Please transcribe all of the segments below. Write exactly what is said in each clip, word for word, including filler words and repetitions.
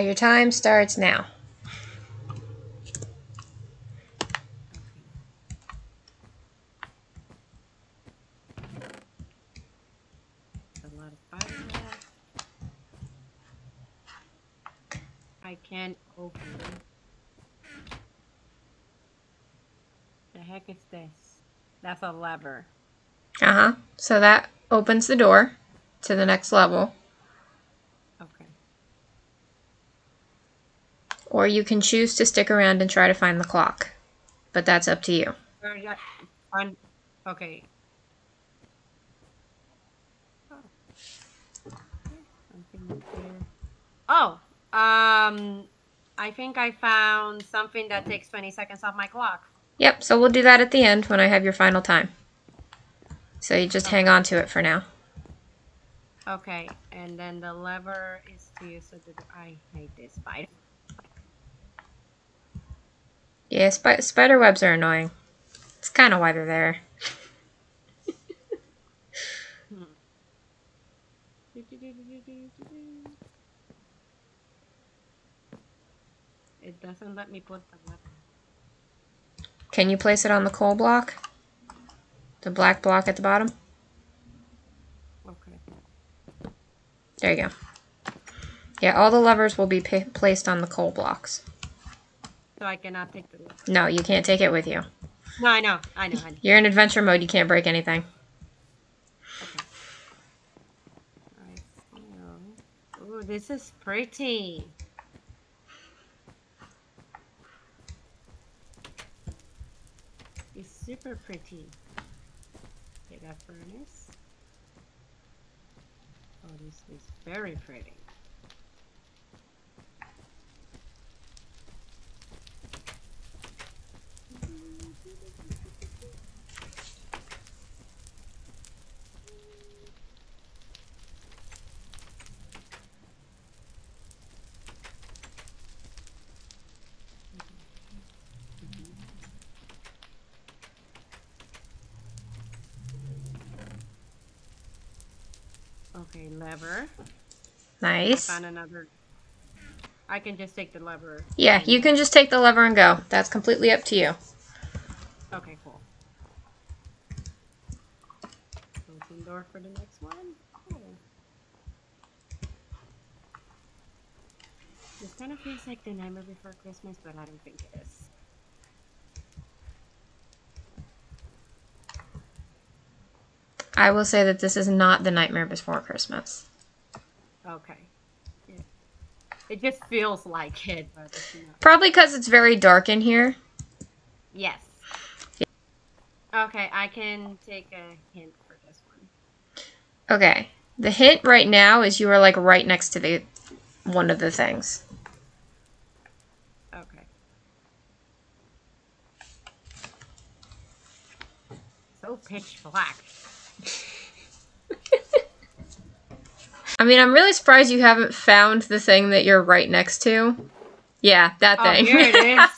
Your time starts now. I can't open it. The heck is this? That's a lever. Uh-huh. So that opens the door to the next level. Okay. Or you can choose to stick around and try to find the clock. But that's up to you. Okay. Oh! Um, I think I found something that takes twenty seconds off my clock. Yep, so we'll do that at the end when I have your final time. So you just okay. hang on to it for now. Okay, and then the lever is to use it. I hate this spider. Yeah, sp spider webs are annoying. It's kind of why they're there. It doesn't let me put the lever. Can you place it on the coal block? The black block at the bottom? Okay. There you go. Yeah, all the levers will be pa placed on the coal blocks. So I cannot take the lever? No, you can't take it with you. No, I know. I know. I know. You're in adventure mode. You can't break anything. Okay. I feel... Ooh, this is pretty. It's super pretty. Okay, that furnace. Oh, this is very pretty. Okay, lever. Nice. I found another. I can just take the lever. Yeah, you can just take the lever and go. That's completely up to you. Okay, cool. Open door for the next one. Cool. This kind of feels like The Nightmare Before Christmas, but I don't think it is. I will say that this is not The Nightmare Before Christmas. Okay. Yeah. It just feels like it. But it's not. Probably because it's very dark in here. Yes. Yeah. Okay, I can take a hint for this one. Okay. The hint right now is you are like right next to the one of the things. Okay. So pitch black. I mean, I'm really surprised you haven't found the thing that you're right next to. Yeah, that thing. Oh, here it is.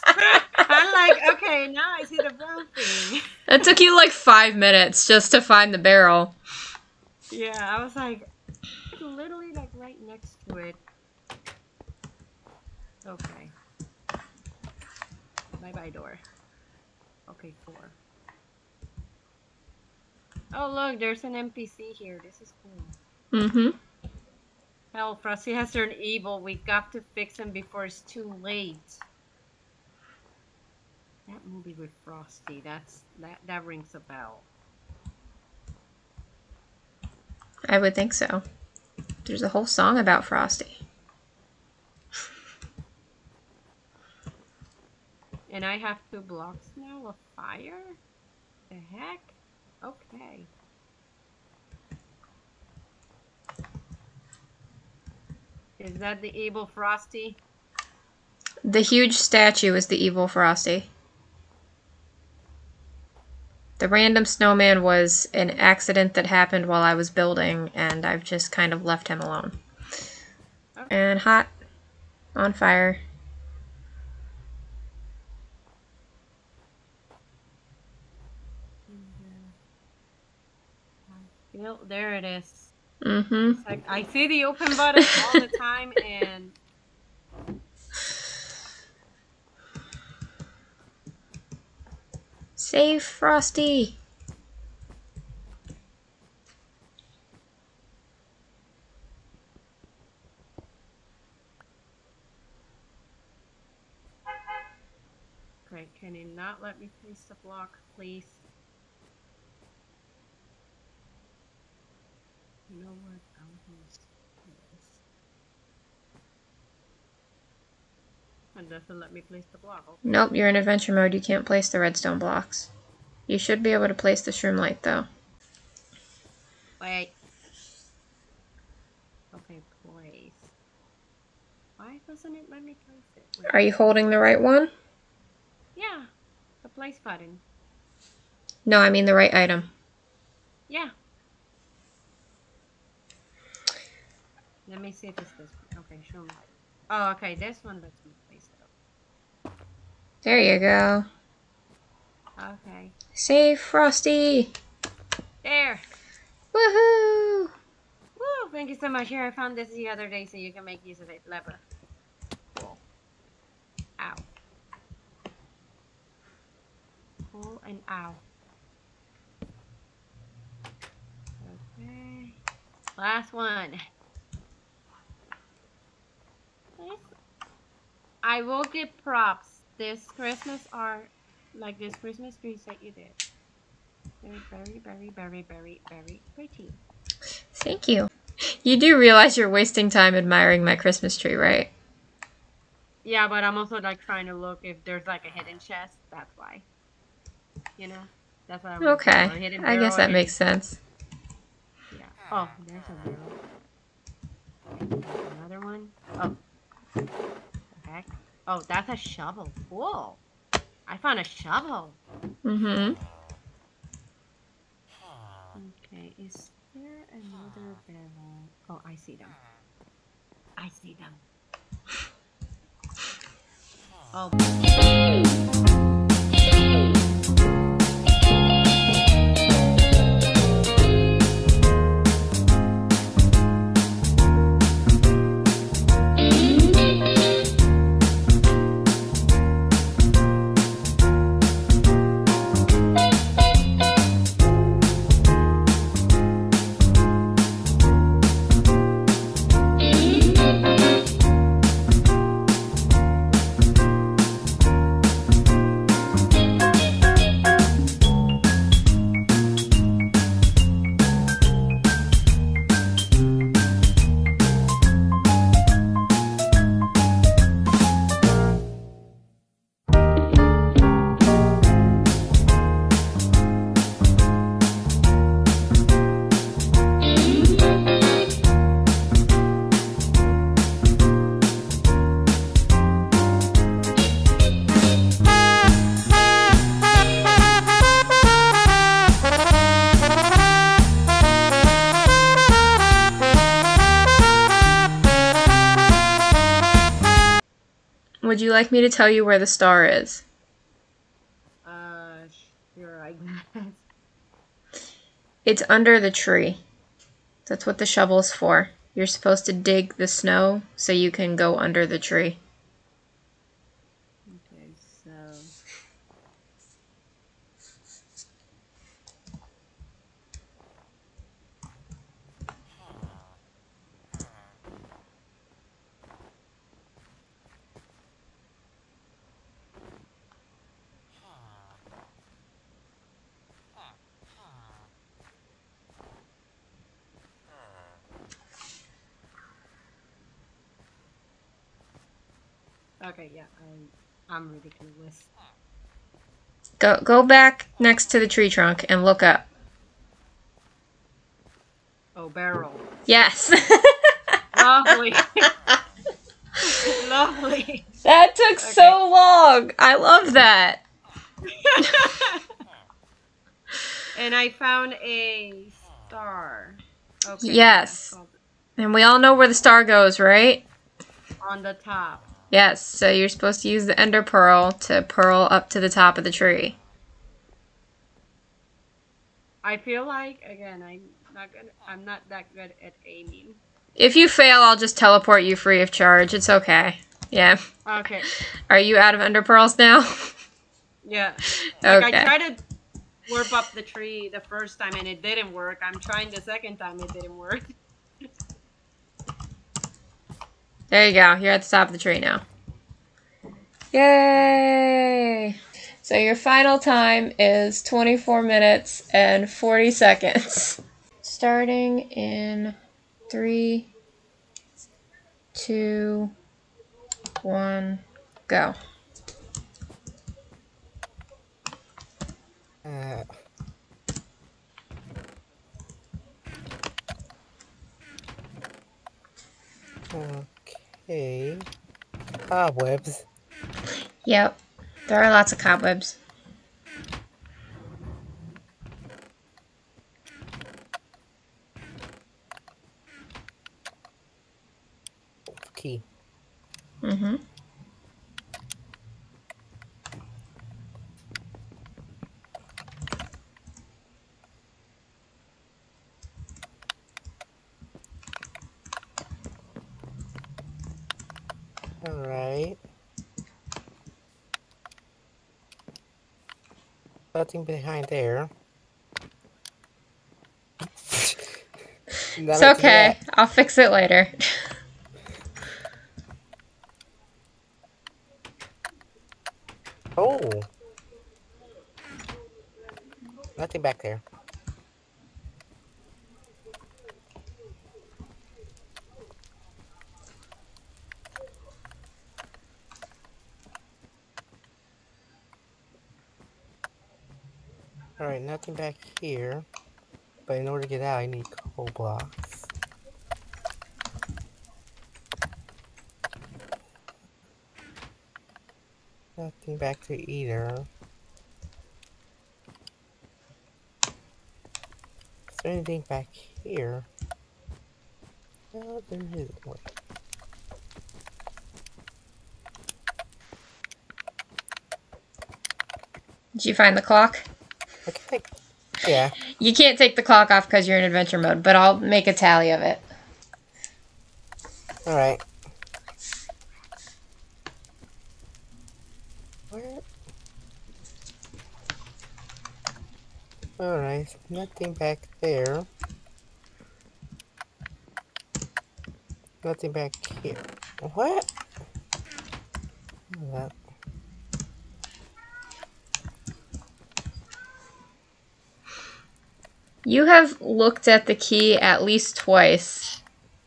I'm like, okay, now I see the brown thing. That took you like five minutes just to find the barrel. Yeah, I was like, literally like right next to it. Okay. Bye-bye door. Okay, four. Oh, look, there's an N P C here. This is cool. Mm-hmm. Hell, Frosty has turned evil. We got to fix him before it's too late. That movie with Frosty, that's that, that rings a bell. I would think so. There's a whole song about Frosty. And I have two blocks now of fire? The heck? Okay. Is that the evil Frosty? The huge statue is the evil Frosty. The random snowman was an accident that happened while I was building, and I've just kind of left him alone. Okay. And hot. On fire. Well, there it is. Mm-hmm. Like, I see the open button all the time, and Save Frosty! Okay, can you not let me place the block, please? You know what? I'm going to this. And doesn't let me place the block. Okay. Nope, you're in adventure mode. You can't place the redstone blocks. You should be able to place the shroom light, though. Wait. Okay, place. Why doesn't it let me place it? Wait. Are you holding the right one? Yeah, the place button. No, I mean the right item. Yeah. Let me see if it's this one. Okay, show me. Oh, okay, this one lets me place it up. There you go. Okay. Save Frosty! There! Woohoo! Woo! Thank you so much. Here, I found this the other day, so you can make use of it. Lever. Cool. Ow. Cool and ow. Okay. Last one. I will give props this Christmas are like this Christmas trees that you did. They're very, very, very, very, very pretty. Thank you. You do realize you're wasting time admiring my Christmas tree, right? Yeah, but I'm also like trying to look if there's like a hidden chest. That's why. You know? That's what I'm okay. Looking for. Hidden I guess that hidden. Makes sense. Yeah. Oh, there's another one. Another one. Oh. Okay. Oh, that's a shovel. Cool. I found a shovel. Mm-hmm. Okay, is there another barrel? Oh, I see them. I see them. Oh. Would you like me to tell you where the star is? Uh, sure, I guess. It's under the tree. That's what the shovel's for. You're supposed to dig the snow so you can go under the tree. Okay, so... Okay, yeah, I'm, I'm ridiculous. Go, go back next to the tree trunk and look up. Oh, barrel. Yes. Lovely. Lovely. That took okay. so long. I love that. And I found a star. Okay. Yes. And we all know where the star goes, right? On the top. Yes, so you're supposed to use the ender pearl to pearl up to the top of the tree. I feel like, again, I'm not gonna, I'm not that good at aiming. If you fail, I'll just teleport you free of charge. It's okay. Yeah. Okay. Are you out of ender pearls now? Yeah. Like, okay. I try to warp up the tree the first time and it didn't work. I'm trying the second time, it didn't work. There you go. You're at the top of the tree now. Yay! So your final time is twenty-four minutes and forty seconds. Starting in three, two, one, go. Uh. Okay. Cobwebs. Yep. There are lots of cobwebs. Key. Mm-hmm. All right. Nothing behind there. It's okay. I'll fix it later. Oh. Nothing back there. Alright, nothing back here, but in order to get out, I need coal blocks. Nothing back to either. Is there anything back here? No, there isn't one. Did you find the clock? I can take, yeah. You can't take the clock off because you're in adventure mode, but I'll make a tally of it. Alright. Alright, nothing back there. Nothing back here. What? What? You have looked at the key at least twice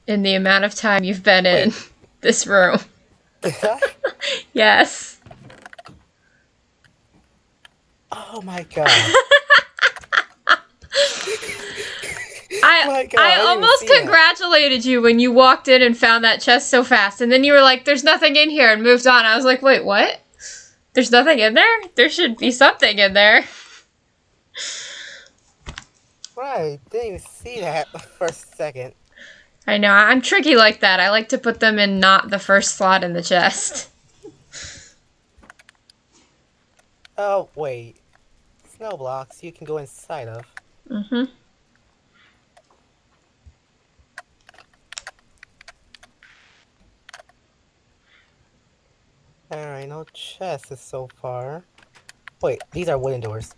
in the amount of time you've been in Wait. this room. Yes. Oh my god. I, oh my god, I, I almost congratulated that. you when you walked in and found that chest so fast, and then you were like, there's nothing in here, and moved on. I was like, wait, what? There's nothing in there? There should be something in there. Right, didn't even see that for a second. I know, I'm tricky like that. I like to put them in not the first slot in the chest. Oh, wait. Snow blocks you can go inside of. Mm-hmm. Alright, no chests so far. Wait, these are wooden doors.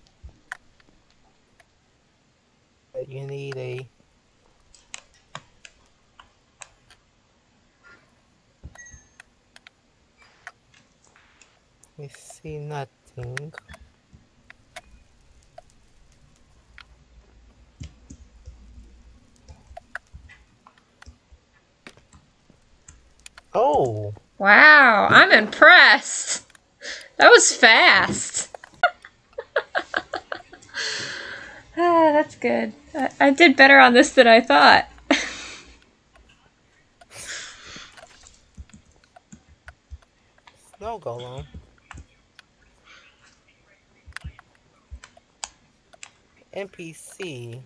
You need a we see nothing. Oh wow, I'm impressed. That was fast. Ah, that's good. I, I did better on this than I thought. Snow golem. N P C.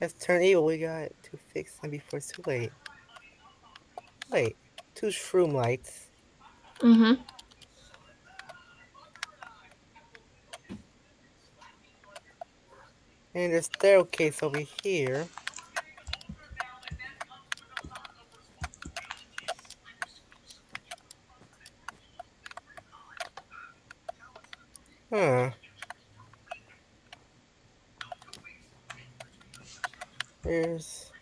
Let's turn evil. We got to fix them before it's too late. Wait, two shroom lights. Mm-hmm. And there's staircase over here. Huh. There's...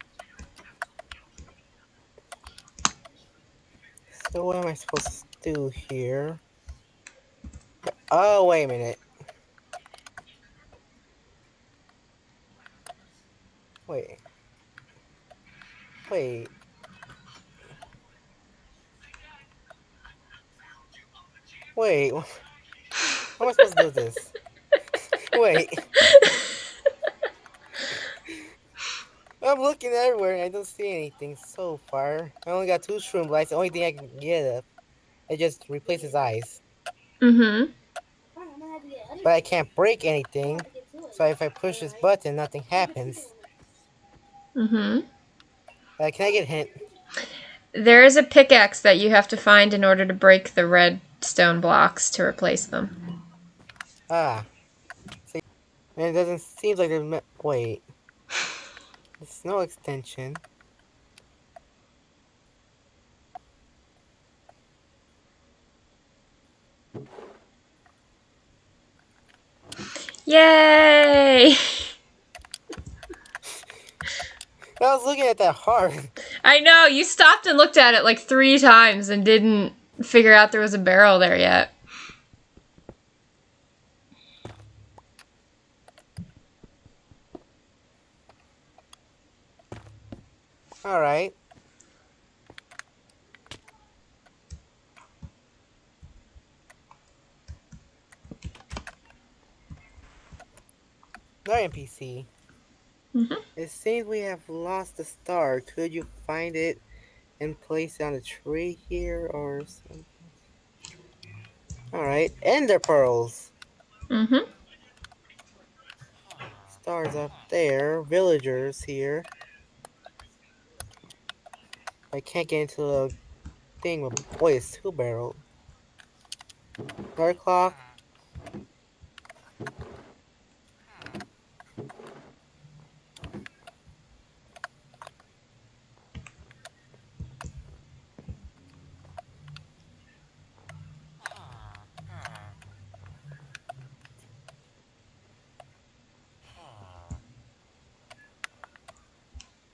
So what am I supposed to do here? Oh, wait a minute. Wait. Wait. Wait. How am I supposed to do this? Wait. I'm looking everywhere and I don't see anything so far. I only got two shroom lights. The only thing I can get up, it just replaces eyes. Mm-hmm. But I can't break anything. So if I push this button, nothing happens. Mm-hmm. Uh, can I get a hint? There is a pickaxe that you have to find in order to break the red stone blocks to replace them. Ah. See, and it doesn't seem like there's... Wait. It's no extension. Yay! I was looking at that hard. I know, you stopped and looked at it like three times and didn't figure out there was a barrel there yet. All right. Another N P C. Mm-hmm. It seems we have lost the star. Could you find it and place it on a tree here or something? Alright, Ender Pearls. Mm-hmm. Stars up there. Villagers here. I can't get into the thing with boy, it's two barrel. Another clock.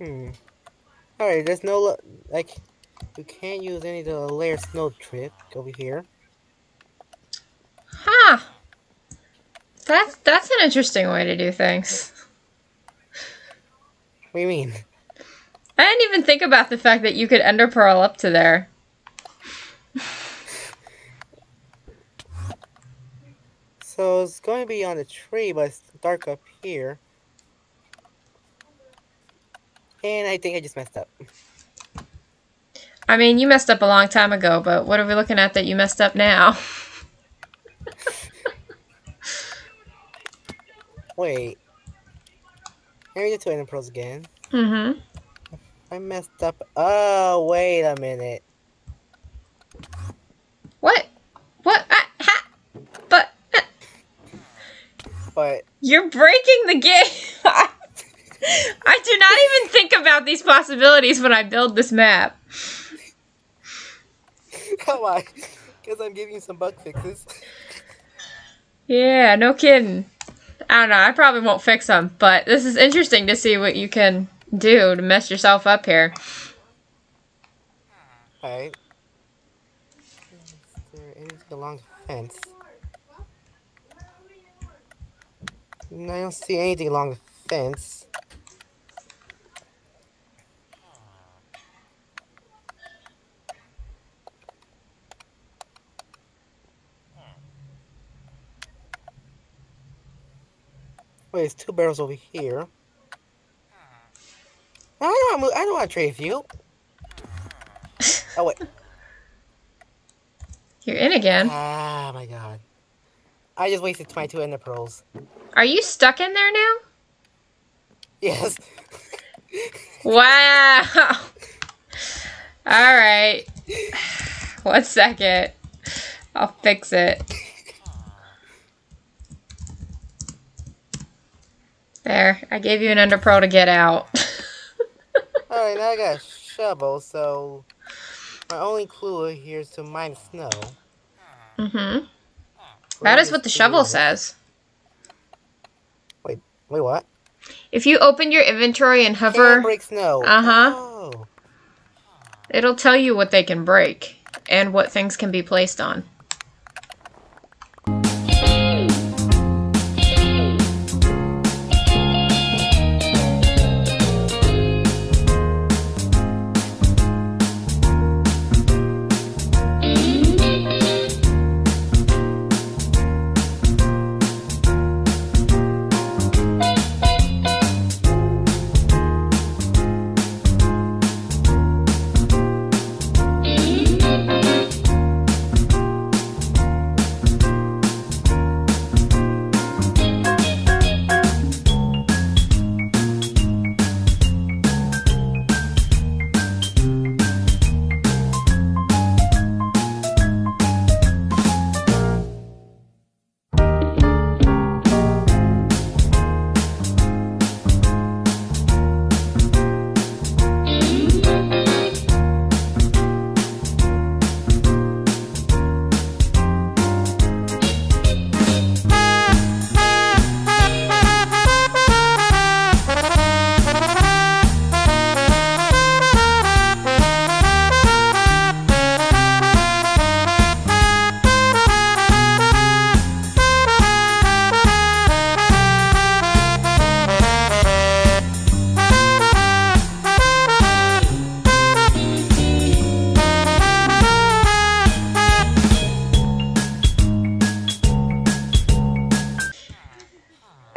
Hmm. Alright, there's no, like, you can't use any of the layer snow trick over here. Huh. That's, that's an interesting way to do things. What do you mean? I didn't even think about the fact that you could Ender Pearl up to there. So it's going to be on the tree, but it's dark up here. And I think I just messed up. I mean, you messed up a long time ago, but what are we looking at that you messed up now? Wait. Let me get to Ender Pearls again. Mm-hmm. I messed up. Oh, wait a minute. What? What? Ah, ha! But... Ah. But... You're breaking the game! I do not even think about these possibilities when I build this map. Come on, because I'm giving you some bug fixes. Yeah, no kidding. I don't know, I probably won't fix them, but this is interesting to see what you can do to mess yourself up here. Alright. It is a long fence. No, I don't see anything along the fence. Wait, it's two barrels over here. I don't want to, I don't want to trade with you. Oh, wait. You're in again. Ah, my God. I just wasted my two Ender Pearls. Are you stuck in there now? Yes. Wow. All right. One second. I'll fix it. There, I gave you an Ender Pearl to get out. Alright, now I got a shovel, so my only clue here is to mine snow. Mm-hmm. That is what the shovel says. Wait, wait, what? If you open your inventory and hover... Can't break snow. Uh-huh. Oh. It'll tell you what they can break and what things can be placed on.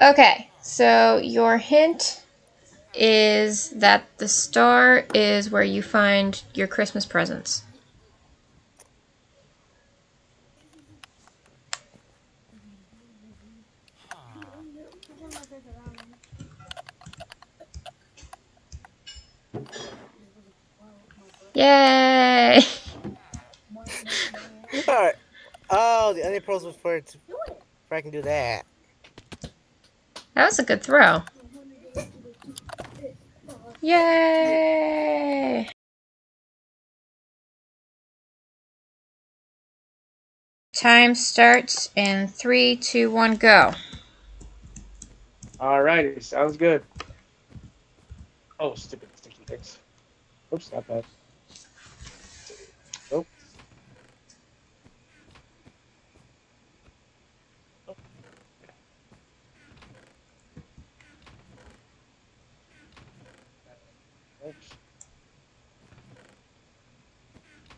Okay, so your hint is that the star is where you find your Christmas presents. Yay! Alright. Oh, the other pearls was for it. If I can do that. That was a good throw. Yay! Time starts in three, two, one, go. Alrighty, sounds good. Oh, stupid sticky things. Oops, not bad. Nope.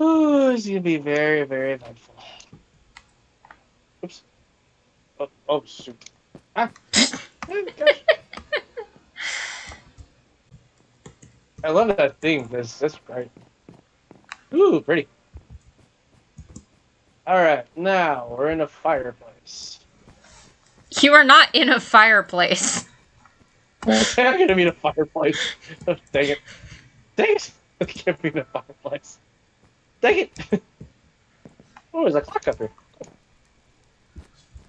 Ooh, it's gonna be very, very eventful. Oops. Oh, oh shoot. Ah. Oh, gosh. I love that theme. That's that's great. Ooh, pretty. All right, now we're in a fireplace. You are not in a fireplace. I'm gonna be in a fireplace. Oh, dang it! Dang it! I can't be in a fireplace. Dang it! Oh, there's a clock up here.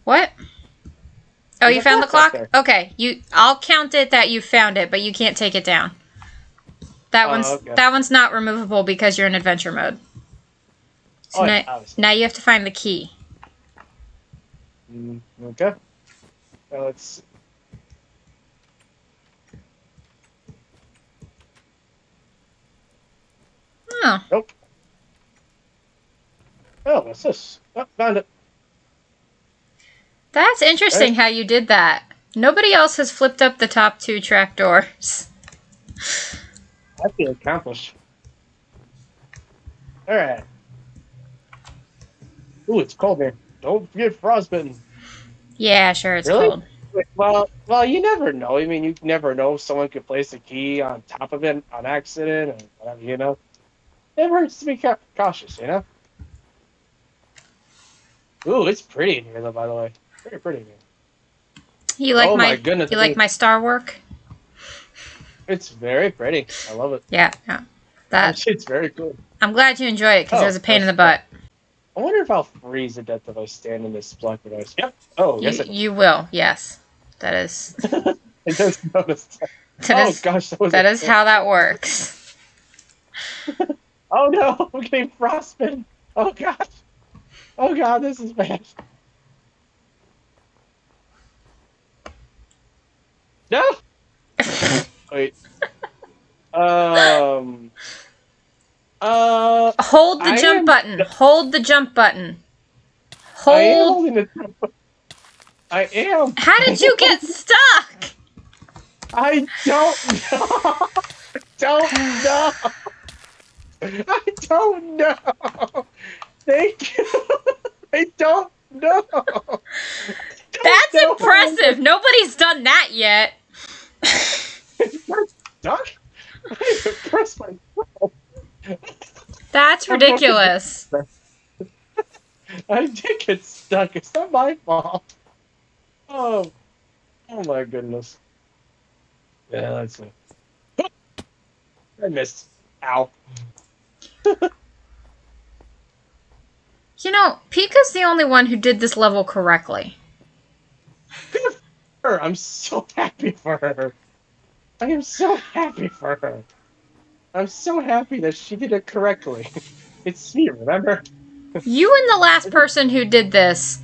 What? Oh, there's you found clock the clock? Okay, you. I'll count it that you found it, but you can't take it down. That oh, one's okay. That one's not removable because you're in adventure mode. So oh, now, yeah, now you have to find the key. Mm, okay. Well, let's see. Oh. Nope. Oh, what's this? Oh, found it. That's interesting right. How you did that. Nobody else has flipped up the top two trapdoors. I feel accomplished. Alright. Ooh, it's cold here. Don't get frostbitten. Yeah, sure, it's really? cold. Well, well, you never know. I mean, you never know if someone could place a key on top of it on accident or whatever, you know. It hurts to be ca cautious, you know. Ooh, it's pretty in here, though. By the way, very pretty in here. You like oh my, my goodness, you like my star work? It's very pretty. I love it. Yeah, yeah. That it's very cool. I'm glad you enjoy it because oh, it was a pain in the butt. I wonder if I'll freeze to death if I stand in this block of ice. Yep. Oh, yes. You, you will. Yes, that is. I just noticed. That, that oh is, gosh, that, was that is how that works. Oh no! I'm getting frostbitten. Oh gosh. Oh god, this is bad. No. Wait. Um. Uh. Hold the I jump am... button. Hold the jump button. Hold. I am holding the jump button. I am. How did you get stuck? I don't know. Don't know. I don't know. Thank you. I don't know. I don't That's know. impressive. Nobody's done that yet. I impressed myself. That's ridiculous. I did get stuck. It's not my fault. Oh, oh my goodness. Yeah, that's it. I missed. Ow. You know, Pika's the only one who did this level correctly. Good for her. I'm so happy for her. I am so happy for her. I'm so happy that she did it correctly. It's me, remember? You and the last person who did this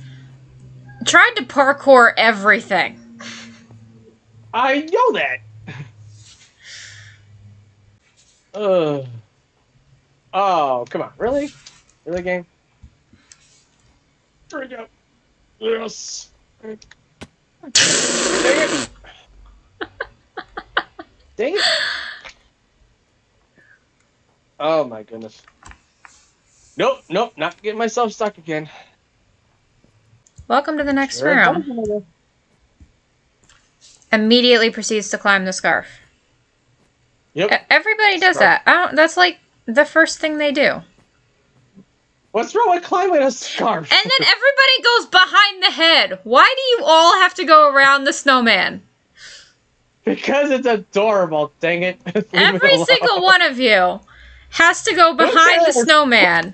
tried to parkour everything. I know that. Ugh. Oh, come on. Really? Really, game? Here we go. Yes. Dang it. Dang it. Oh, my goodness. Nope, nope. Not getting myself stuck again. Welcome to the next sure round. Immediately proceeds to climb the scarf. Yep. Everybody does scarf. that. I don't, that's like the first thing they do. What's wrong with climbing a scarf? And then everybody goes behind the head. Why do you all have to go around the snowman? Because it's adorable, dang it. Every single one of you has to go behind the snowman.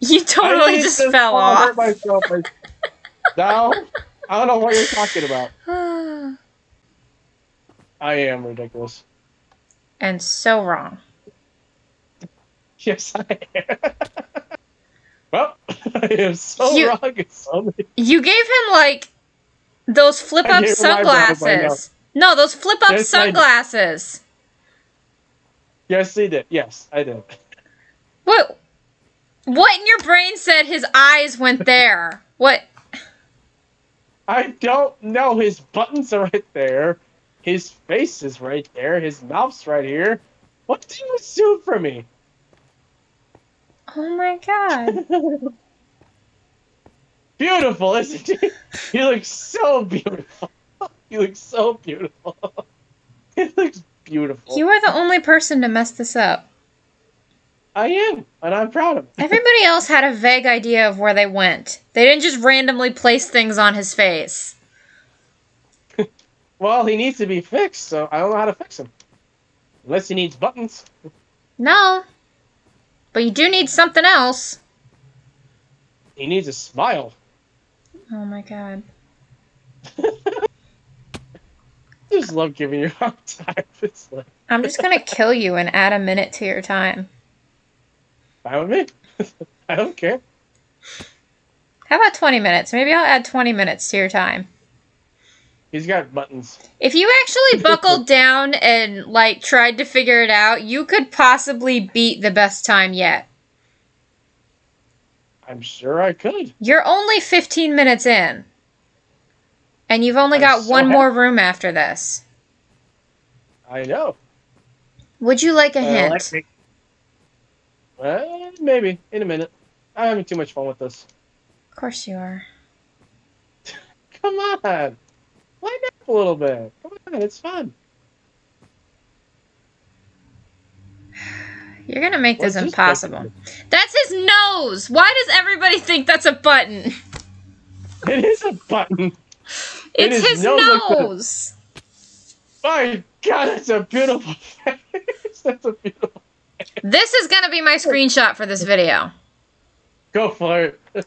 You totally just fell off. I hurt myself. No, I don't know what you're talking about. I am ridiculous. And so wrong. Yes, I am. Well, I am so you, wrong. So you gave him, like, those flip-up sunglasses. No, those flip-up yes, sunglasses. I yes, he did. Yes, I did. What? What in your brain said his eyes went there? What? I don't know. His buttons are right there. His face is right there. His mouth's right here. What do you assume from me? Oh my god. Beautiful, isn't he? He looks so beautiful. He looks so beautiful. He looks beautiful. You are the only person to mess this up. I am, and I'm proud of it. Everybody else had a vague idea of where they went. They didn't just randomly place things on his face. Well, he needs to be fixed, so I don't know how to fix him. Unless he needs buttons. No. But you do need something else. He needs a smile. Oh my god. I just love giving you a hard time. It's like... I'm just going to kill you and add a minute to your time. Fine with me. I don't care. How about twenty minutes? Maybe I'll add twenty minutes to your time. He's got buttons. If you actually buckled down and, like, tried to figure it out, you could possibly beat the best time yet. I'm sure I could. You're only fifteen minutes in. And you've only I'm got so one happy. more room after this. I know. Would you like a uh, hint? Like well, maybe. In a minute. I'm having too much fun with this. Of course you are. Come on. Lighten up a little bit. Come on, it's fun. You're going to make What's this impossible. Button? That's his nose! Why does everybody think that's a button? It is a button. It's it his nose! nose. My god, that's a beautiful face. That's a beautiful face. This is going to be my screenshot for this video. Go for it. Wait,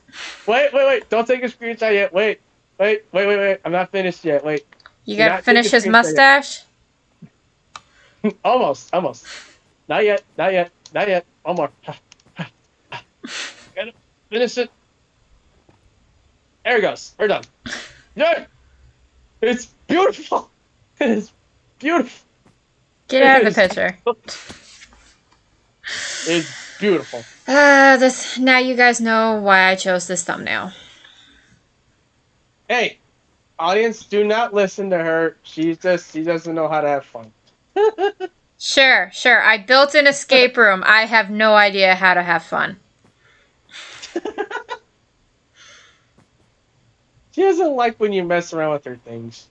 wait, wait. Don't take a screenshot yet. Wait. Wait, wait, wait, wait. I'm not finished yet. Wait. You gotta not finish his mustache? almost, almost. Not yet, not yet, not yet. One more. Gotta finish it. There it goes. We're done. Yeah! It's beautiful! It is beautiful. Get out of the picture. It's beautiful. Uh, this now you guys know why I chose this thumbnail. Hey, audience, do not listen to her. She's just she doesn't know how to have fun. Sure, sure. I built an escape room. I have no idea how to have fun. She doesn't like when you mess around with her things.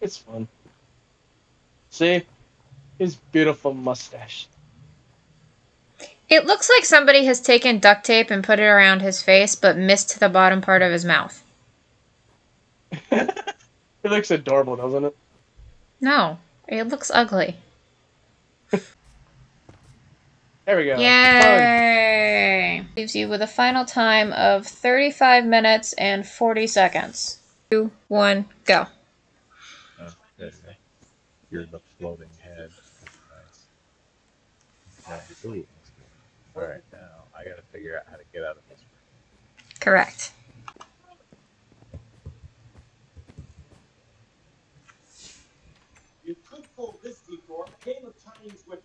It's fun. See? His beautiful mustache. It looks like somebody has taken duct tape and put it around his face, but missed the bottom part of his mouth. It looks adorable, doesn't it? No. It looks ugly. There we go. Yay! Fun. Leaves you with a final time of thirty-five minutes and forty seconds. Two, one, go. Oh, there you go. You're the floating head. That's nice. Nice. All right, now I gotta figure out how to get out of this. Correct. You could call this decor a game of Chinese whip,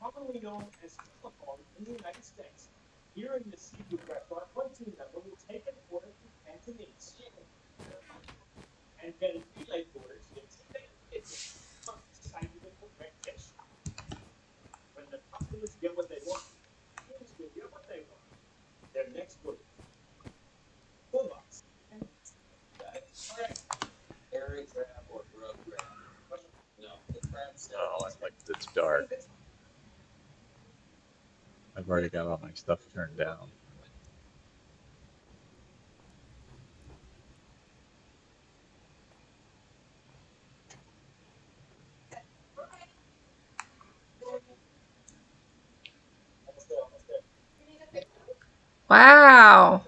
commonly known as telephone in the United States. Here in the seafood restaurant, one team member will take an order from Cantonese and get a relay order to the It's a scientific dish. When the customers get what they want, students will get what they want. Their next word. Full box. All right. Area crab or grub crab? No, the crab's not. Oh, it's like it's dark. I've already got all my stuff turned down. Wow.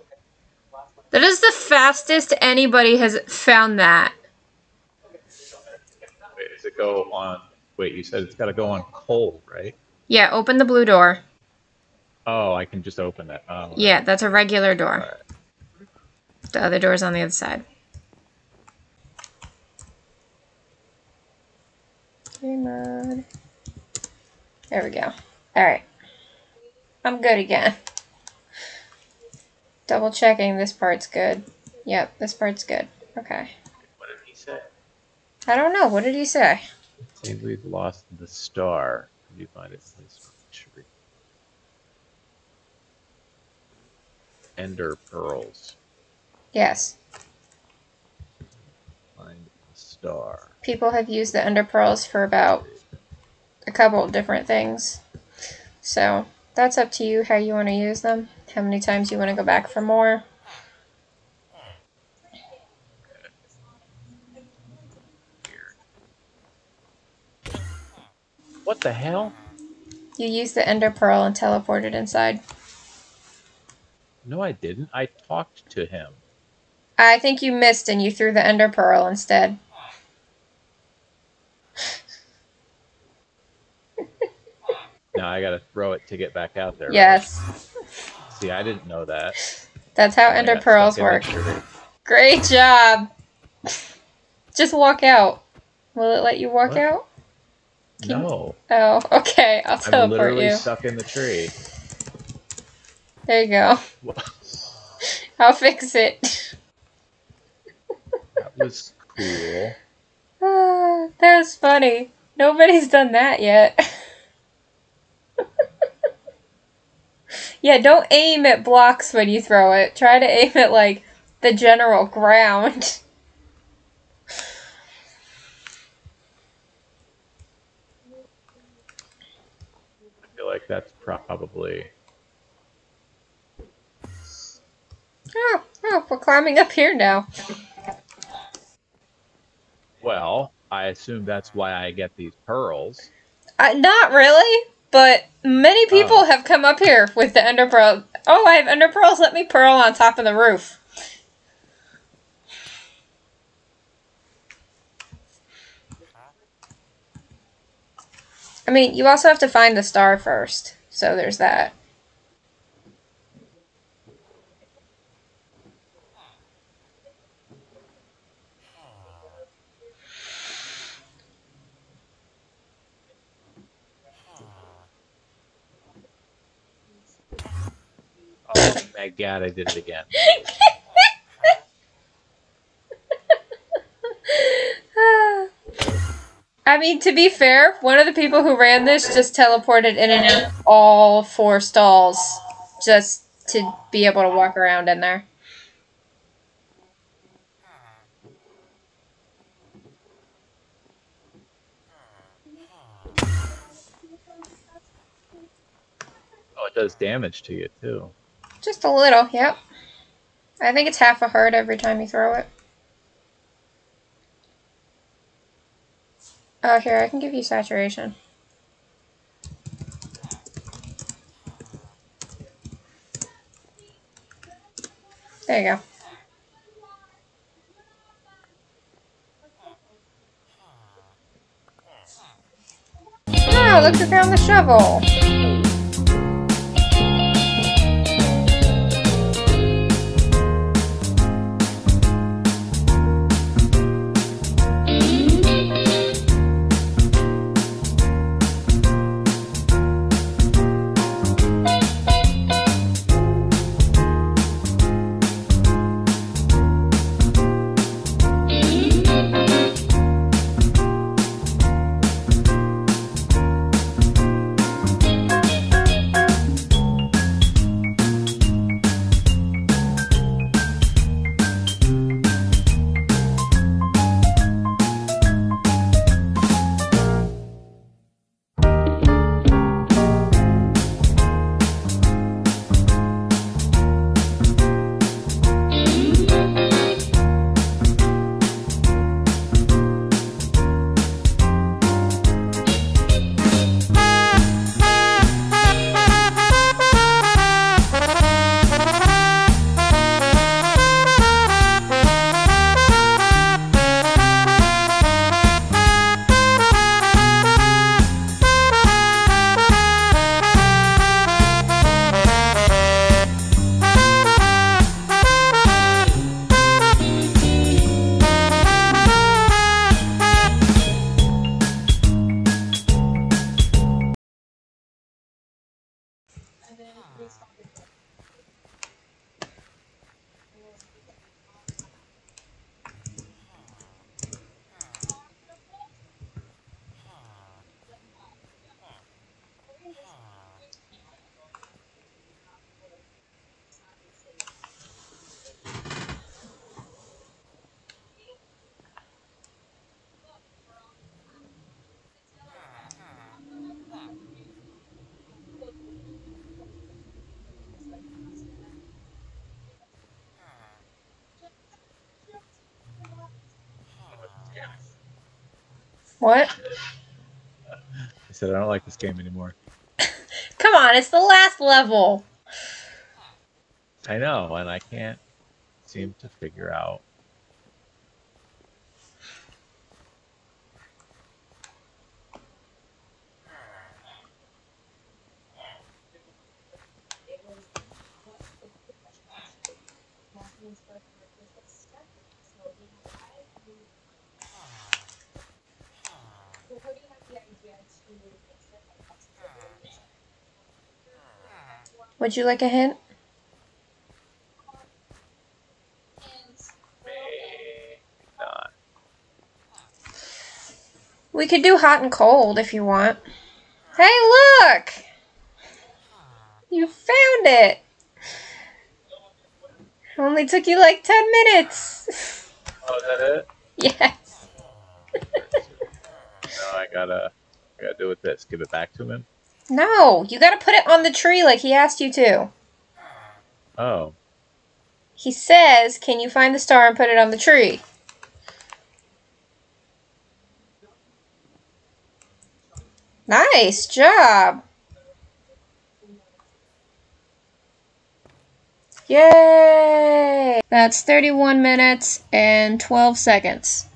That is the fastest anybody has found that. Wait, does it go on... Wait, you said it's got to go on cold, right? Yeah, open the blue door. Oh, I can just open that. Oh, yeah, right. That's a regular door. Right. The other door's on the other side. Game mode. There we go. Alright. I'm good again. Double checking, this part's good. Yep, this part's good. Okay. What did he say? I don't know. What did he say? It seems we've lost the star. Did you find it? Tree. Ender pearls. Yes. Find the star. People have used the ender pearls for about a couple of different things. So that's up to you how you want to use them. How many times you want to go back for more? What the hell? You used the ender pearl and teleported inside. No, I didn't. I talked to him. I think you missed and you threw the ender pearl instead. Now I gotta throw it to get back out there. Yes. Right? See, I didn't know that. That's how ender pearls work. Great job. Just walk out. Will it let you walk what? out? Can no. You... Oh, okay. I'll teleport I'm literally you. Stuck in the tree. There you go. I'll fix it. That was cool. Uh, that was funny. Nobody's done that yet. Yeah, don't aim at blocks when you throw it. Try to aim at, like, the general ground. I feel like that's probably... Oh, oh, we're climbing up here now. Well, I assume that's why I get these pearls. Uh, not really. But many people oh. have come up here with the ender pearl. Oh, I have ender pearls. Let me pearl on top of the roof. I mean, you also have to find the star first. So there's that. Thank God I did it again. I mean, to be fair, one of the people who ran this just teleported in and out of all four stalls just to be able to walk around in there. Oh, it does damage to you, too. Just a little, yep. I think it's half a heart every time you throw it. Oh, here, I can give you saturation. There you go. Oh, look who found the shovel! What? I said I don't like this game anymore. Come on, it's the last level. I know, and I can't seem to figure out. Would you like a hint? Not. We could do hot and cold if you want. Hey, look! You found it! Only took you like ten minutes. Oh, is that it? Yes. No, I gotta, I gotta do with this. Give it back to him. No, you gotta put it on the tree like he asked you to. Oh. He says, can you find the star and put it on the tree? Nice job. Yay! That's thirty-one minutes and twelve seconds.